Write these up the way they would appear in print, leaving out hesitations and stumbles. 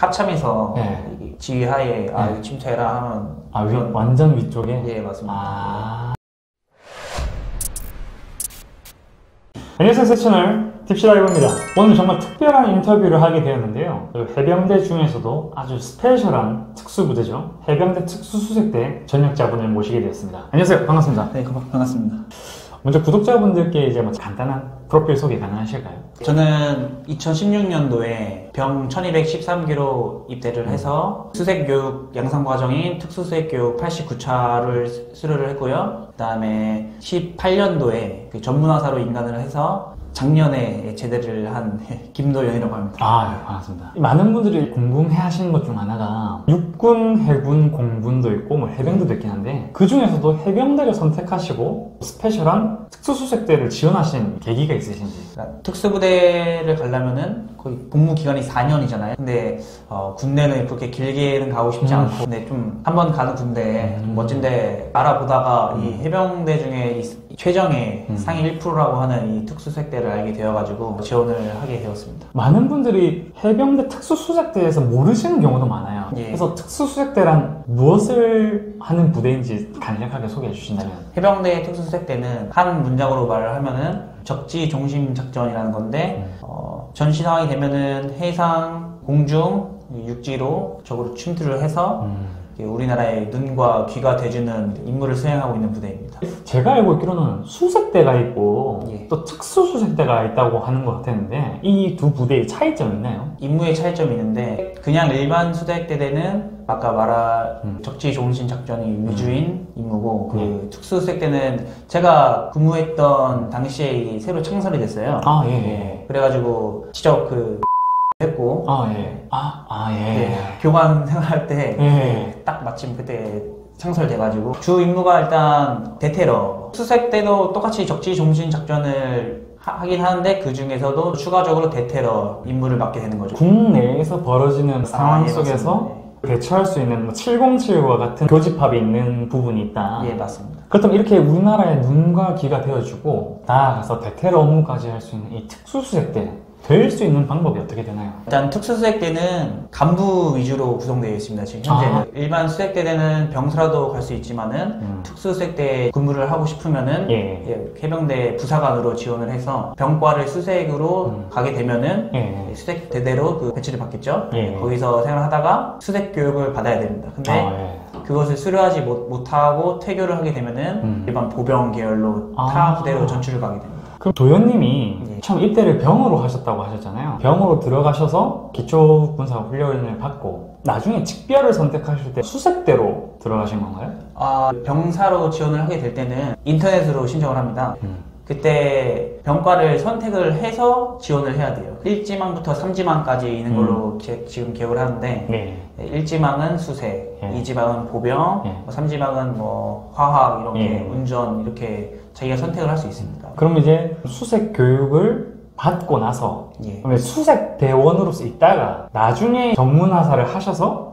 합참에서 네. 지휘하에 네. 아, 침투해라 하는 아, 그런... 완전 위쪽에? 예, 맞습니다. 아... 안녕하세요, 새 채널 딥시다이버입니다. 오늘 정말 특별한 인터뷰를 하게 되었는데요. 해병대 중에서도 아주 스페셜한 특수부대죠. 해병대 특수수색대 전역자분을 모시게 되었습니다. 안녕하세요, 반갑습니다. 네, 반갑습니다. 먼저 구독자분들께 이제 뭐 간단한 프로필 소개 가능하실까요? 저는 2016년도에 병 1213기로 입대를 해서 수색교육 양성과정인 특수수색교육 89차를 수료를 했고요. 그 다음에 18년도에 전문화사로 인간을 해서 작년에 제대를 한 김도연이라고 합니다. 아, 네, 반갑습니다. 많은 분들이 궁금해 하시는 것 중 하나가 육군, 해군, 공군도 있고 뭐 해병대도 있긴 한데 그 중에서도 해병대를 선택하시고 스페셜한 특수수색대를 지원하신 계기가 있으신지. 그러니까 특수부대를 가려면은 거의 복무 기간이 4년이잖아요. 근데 군대는 그렇게 길게는 가고 싶지 않고 근데 좀 한번 가는 군대 멋진 데 알아보다가 이 해병대 중에 최정예 상위 1%라고 하는 이 특수수색대를 알게 되어가지고 지원을 하게 되었습니다. 많은 분들이 해병대 특수수색대에서 모르시는 경우도 많아요. 예. 그래서 특수수색대란 무엇을 하는 부대인지 간략하게 소개해 주신다면. 해병대 특수수색대는 한 문장으로 말을 하면은 적지종심작전이라는 건데 전시 상황이 되면은 해상, 공중, 육지로 적으로 침투를 해서 우리나라의 눈과 귀가 돼주는 임무를 수행하고 있는 부대입니다. 제가 알고 있기로는 수색대가 있고 예. 또 특수수색대가 있다고 하는 것 같았는데 이 두 부대의 차이점이 있나요? 임무의 차이점이 있는데 그냥 일반 수색대는 아까 말한 적지종심작전이 위주인 임무고 그 특수수색대는 제가 근무했던 당시에 새로 창설이 됐어요. 아 예. 예. 그래가지고 직접 그 했고 교관 생활할 때 딱 마침 그때 창설돼가지고 주 임무가 일단 대테러 수색대도 똑같이 적지종심작전을 하긴 하는데 그 중에서도 추가적으로 대테러 임무를 맡게 되는 거죠. 국내에서 벌어지는 상황 속에서 대처할 수 있는 707과 같은 교집합이 있는 부분이 있다. 예, 맞습니다. 그렇다면 이렇게 우리나라의 눈과 귀가 되어주고 나아가서 대테러 업무까지 할 수 있는 이 특수수색대 될 수 있는 방법이 어떻게 되나요? 일단 특수수색대는 간부 위주로 구성되어 있습니다. 지금 현재는 일반 수색대는 병사라도 갈 수 있지만은 특수수색대에 근무를 하고 싶으면은 해병대 부사관으로 지원을 해서 병과를 수색으로 가게 되면은 수색대대로 그 배치를 받겠죠. 거기서 생활하다가 수색 교육을 받아야 됩니다. 근데 그것을 수료하지 못하고 퇴교를 하게 되면은 일반 보병 계열로 타 부대로 전출을 가게 됩니다. 그럼 도연님이 처음 입대를 병으로 하셨다고 하셨잖아요. 병으로 들어가셔서 기초군사훈련을 받고 나중에 직별을 선택하실 때 수색대로 들어가신 건가요? 아, 병사로 지원을 하게 될 때는 인터넷으로 신청을 합니다. 그때 병과를 선택을 해서 지원을 해야 돼요. 1지망부터 3지망까지 있는 걸로 지금 기억을 하는데 1지망은 수색, 2지망은 보병, 3지망은 뭐 화학, 이렇게 운전 이렇게 자기가 선택을 할 수 있습니다. 그럼 이제 수색 교육을 받고 나서 수색 대원으로서 있다가 나중에 전문화사를 하셔서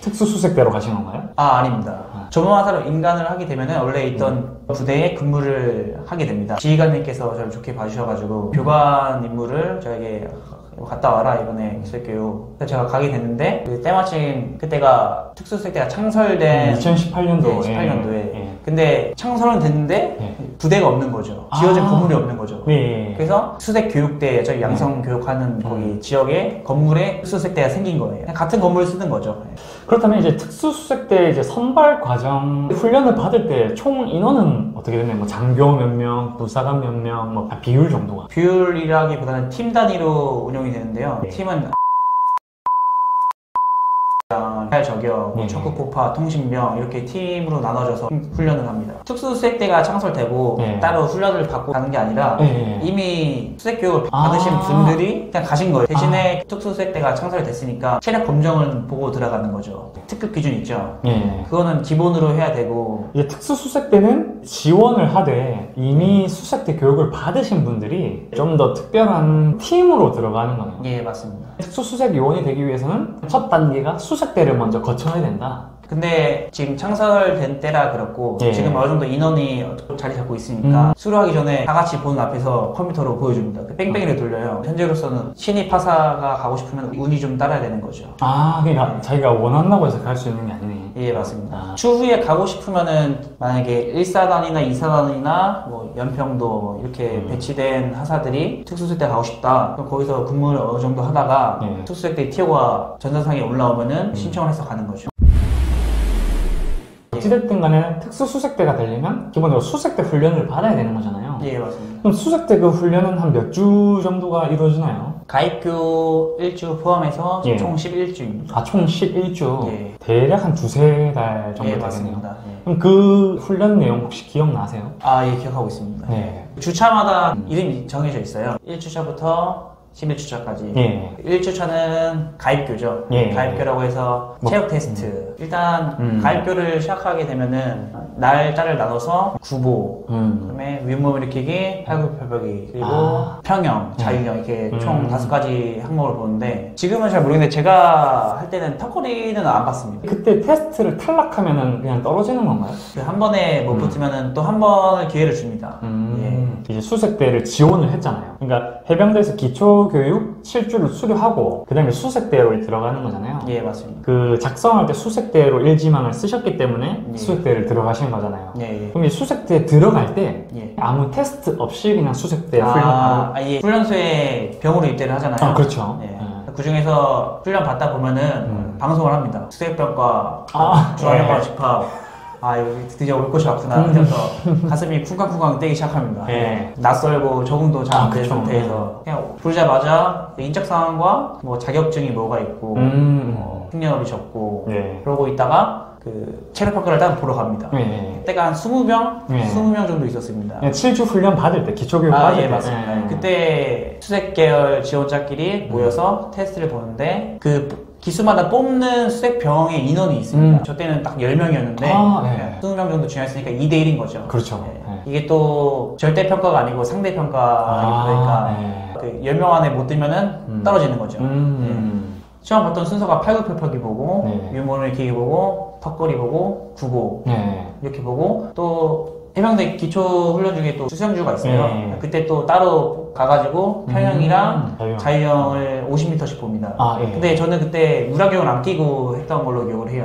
특수수색대로 가신 건가요? 아, 아닙니다. 전문화사로 임관을 하게 되면은 원래 있던 부대에 근무를 하게 됩니다. 지휘관님께서 저를 좋게 봐주셔가지고 교관 임무를 저에게 갔다 와라 이번에 있을게요. 그래서 제가 가게 됐는데 때마침 그때가 특수수색대가 창설된 2018년도에 근데 창설은 됐는데 부대가 없는 거죠. 지어진 건물이 없는 거죠. 그래서 수색교육대, 저희 양성교육하는 거기 지역에 건물에 특수수색대가 생긴 거예요. 같은 건물을 쓰는 거죠. 그렇다면 이제 특수수색대 이제 선발 과정 훈련을 받을 때 총 인원은 어떻게 되나요? 뭐 장교 몇 명, 부사관 몇 명, 뭐 비율 정도가? 비율이라기보다는 팀 단위로 운영이 되는데요. 팀은 저격, 적극폭파, 통신병 이렇게 팀으로 나눠져서 훈련을 합니다. 특수수색대가 창설되고 따로 훈련을 받고 가는 게 아니라 이미 수색교육을 받으신 분들이 그냥 가신 거예요. 대신에 특수수색대가 창설됐으니까 체력 검정을 보고 들어가는 거죠. 특급 기준 있죠. 그거는 기본으로 해야 되고 이제 특수수색대는 지원을 하되 이미 수색대 교육을 받으신 분들이 좀 더 특별한 팀으로 들어가는 거네요. 예, 맞습니다. 특수수색 요원이 되기 위해서는 첫 단계가 수색대를 먼저 거쳐야 된다. 근데 지금 창설된 때라 그렇고 예. 지금 어느 정도 인원이 자리 잡고 있으니까 수료하기 전에 다 같이 보는 앞에서 컴퓨터로 보여줍니다. 뺑뺑이를 돌려요. 현재로서는 신입 하사가 가고 싶으면 운이 좀 따라야 되는 거죠. 아, 그러니까 자기가 원한다고 해서 갈 수 있는 게 아니네. 예, 맞습니다. 아. 추후에 가고 싶으면은 만약에 1사단이나 2사단이나 뭐 연평도 이렇게 배치된 하사들이 특수수색 때 가고 싶다. 그럼 거기서 근무를 어느 정도 하다가 예. 특수수색 때 티어가 전산상에 올라오면은 신청을 해서 가는 거죠. 어찌됐든 간에 특수수색대가 되려면 기본적으로 수색대 훈련을 받아야 되는 거잖아요. 예, 맞습니다. 그럼 수색대 그 훈련은 한 몇 주 정도가 이루어지나요? 가입교 1주 포함해서 예. 총 11주입니다. 아, 총 11주? 예. 대략 한 두세 달 정도 예, 되겠네요. 예. 그럼 그 훈련 내용 혹시 기억나세요? 아, 예, 기억하고 있습니다. 네. 주차마다 이름이 정해져 있어요. 1주차부터 11주차까지. 예. 1주차는 가입교죠. 예. 가입교라고 해서 체력 테스트. 일단 가입교를 시작하게 되면은 날짜를 나눠서 구보, 그다음에 윗몸 일으키기, 팔굽혀펴기, 그리고 평영, 자유형 이렇게 총 5가지 항목을 보는데 지금은 잘 모르겠는데 제가 할 때는 턱걸이는 안 봤습니다. 그때 테스트를 탈락하면은 그냥 떨어지는 건가요? 한 번에 못 붙으면은 또 한 번의 기회를 줍니다. 예. 이제 수색대를 지원을 했잖아요. 그러니까 해병대에서 기초교육 7주를 수료하고 그 다음에 수색대로 들어가는 거잖아요. 예, 맞습니다. 그 작성할 때 수색대로 일지망을 쓰셨기 때문에 예. 수색대를 들어가신 거잖아요. 예, 예. 그럼 이 수색대에 들어갈 때 예. 아무 테스트 없이 그냥 수색대 훈련하고 훈련소에 병으로 입대를 하잖아요. 아, 그렇죠. 예. 그 중에서 훈련 받다 보면은 방송을 합니다. 수색병과 중앙병과 집합 여기 드디어 올 곳이 왔구나 그래서 가슴이 쿵쾅쿵쾅 뛰기 시작합니다. 예. 낯설고 적응도 잘 안 된 상태에서 그냥 부르자마자 인적사항과 뭐 자격증이 뭐가 있고 학력이 적고 예. 그러고 있다가 그 체력평가를 딱 보러 갑니다. 예. 그때가 한 20명? 예. 20명 정도 있었습니다. 예, 7주 훈련 받을 때, 기초교육 받을 때. 예, 맞습니다. 예. 그때 수색계열 지원자끼리 모여서 테스트를 보는데 그 기수마다 뽑는 수색병의 인원이 있습니다. 저 때는 딱 10명이었는데 20명 정도 지원했으니까 2대1인 거죠. 그렇죠. 예. 예. 이게 또 절대평가가 아니고 상대평가가 되니까 그 10명 안에 못 들면은 떨어지는 거죠. 예. 시험 봤던 순서가 팔굽혀펴기 보고 유모를 기기 보고 턱걸이 보고, 구보 이렇게 보고 또 해병대 기초훈련 중에 또 수성주가 있어요. 예. 그때 또 따로 가가지고 평형이랑 자유형을 50m씩 봅니다. 아, 예. 근데 저는 그때 무라경을 안 끼고 했던 걸로 기억을 해요.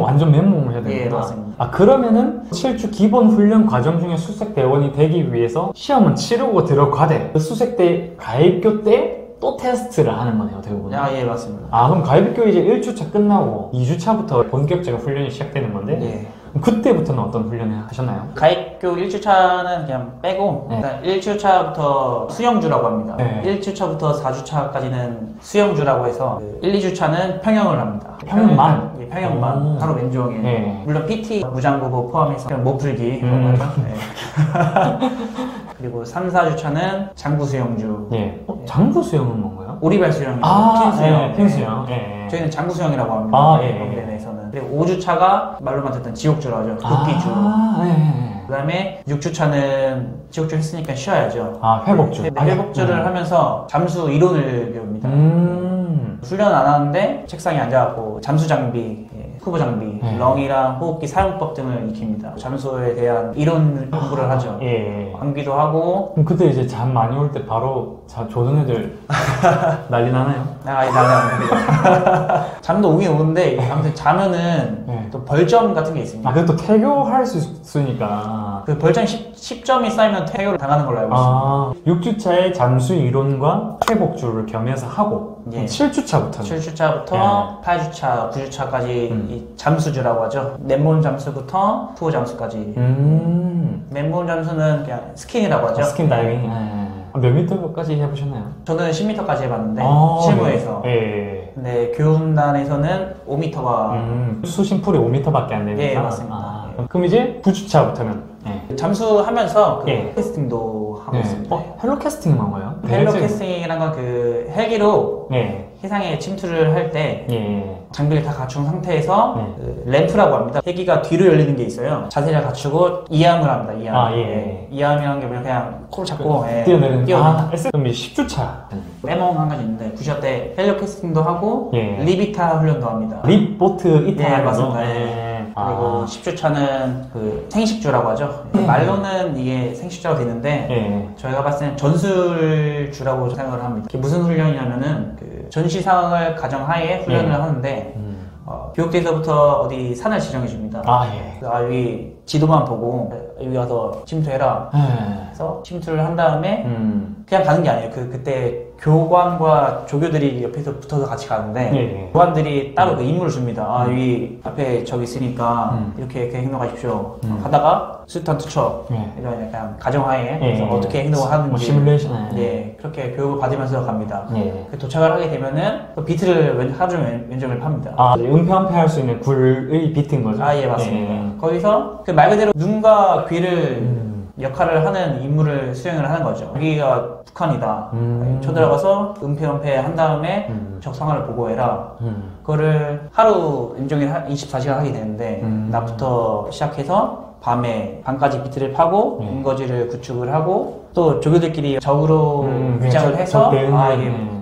완전 맨몸을 해야 됩니다. 예, 맞습니다. 아, 그러면은 7주 기본 훈련 과정 중에 수색대원이 되기 위해서 시험은 치르고 들어가되 그 수색대 가입교 때 또 테스트를 하는 거네요, 대부분. 아, 예, 맞습니다. 아, 그럼 가입교 이제 1주차 끝나고 2주차부터 본격적인 훈련이 시작되는 건데 예. 그때부터는 어떤 훈련을 하셨나요? 가입교 1주차는 그냥 빼고 일단 1주차부터 수영주라고 합니다. 1주차부터 4주차까지는 수영주라고 해서 1, 2주차는 평형을 합니다. 평형만? 예, 평형만. 하루 왼종일. 예. 물론 PT, 무장구보 포함해서 그냥 못 풀기. 그리고 3, 4주차는 장구수영주. 예. 장구수영은 뭔가요? 오리발수영이요. 핀수영. 핀수영. 예. 저희는 장구수영이라고 합니다. 아, 예. 경대에서는. 그리고 5주차가 말로만 듣던 지옥주라고 하죠. 도끼주. 아, 예. 그 다음에 6주차는 지옥주 했으니까 쉬어야죠. 아, 회복주. 회복주를 하면서 잠수 이론을 배웁니다. 훈련 안 하는데 책상에 앉아갖고 잠수 장비, 후보 장비, 렁이랑 호흡기 사용법 등을 익힙니다. 잠수에 대한 이론 공부를 하죠. 예. 암기도 하고. 그럼 그때 이제 잠 많이 올 때 바로 조던 애들 난리 나나요? 아, 예, 난리 나요. 잠도 오긴 오는데 아무튼 자면은 또 벌점 같은 게 있습니다. 아, 그래도 퇴교할 수 있으니까. 그 벌점 10점이 쌓이면 퇴교를 당하는 걸로 알고 있습니다. 6주차에 잠수 이론과 회복주를 겸해서 하고 7주차부터 8주차, 9주차까지 이 잠수주라고 하죠. 맨몸 잠수부터 투어 잠수까지. 맨몸 잠수는 그냥 스킨이라고 하죠. 스킨 다이빙. 몇 미터까지 해보셨나요? 저는 10m까지 해봤는데 실무에서. 근데 교훈단에서는 5m가 수심풀이 5m밖에 안 되니까. 예, 맞습니다. 그럼 이제 9주차부터는 잠수하면서 그 캐스팅도 하고 있습니다. 헬로 캐스팅은 뭔가요? 헬로 캐스팅이란 건 그 헬기로 해상에 침투를 할 때 장비를 다 갖춘 상태에서 램프라고 합니다. 헬기가 뒤로 열리는 게 있어요. 자세를 갖추고 이항을 합니다. 이항. 아, 예. 이항이라는 게 그냥 코를 잡고 뛰어내리는 아, 그럼 10주차 빼먹은 한 가지 있는데 구시아 때 헬리오 캐스팅도 하고 리비타 훈련도 합니다. 립보트 이탈 맞습니다. 그리고 10주차는 그 생식주라고 하죠. 말로는 이게 생식주라고 되는데 저희가 봤을 때는 전술주라고 생각을 합니다. 그게 무슨 훈련이냐면은 그 전시 상황을 가정하에 훈련을 하는데 교육대에서부터 어디 산을 지정해 줍니다. 아, 예. 그래서 여기 지도만 보고 여기 와서 침투해라. 그래서 침투를 한 다음에 그냥 가는 게 아니에요. 그때 교관과 조교들이 옆에서 붙어서 같이 가는데 교관들이 따로 그 임무를 줍니다. 아, 여기 앞에 저기 있으니까 이렇게 행동하십시오. 하다가 수류탄 투척 이런 약간 가정하에 어떻게 행동을 하는지 뭐 시뮬레이션 그렇게 교육을 받으면서 갑니다. 도착을 하게 되면은 비트를 하루 종일 왼쪽을 팝니다. 아, 은폐한폐 할 수 있는 굴의 비트인 거죠? 아, 예, 맞습니다. 거기서 그 말 그대로 눈과 귀를 역할을 하는 임무를 수행을 하는 거죠. 여기가 북한이다. 쳐들어가서 은폐 한 다음에 적상화를 보고해라. 그거를 하루 온종일 24시간 하게 되는데 낮부터 시작해서 밤에 밤까지 비트를 파고 인거지를 구축을 하고 또 조교들끼리 적으로 위장을 해서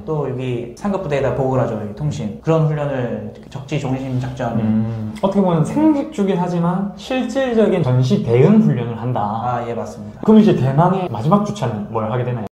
또 여기 상급부대에다 보고를 하죠. 여기 통신. 그런 훈련을 적지종심 작전. 어떻게 보면 생직주긴 하지만 실질적인 전시 대응 훈련을 한다. 아, 예, 맞습니다. 그럼 이제 대망의 마지막 주차는 뭘 하게 되나요?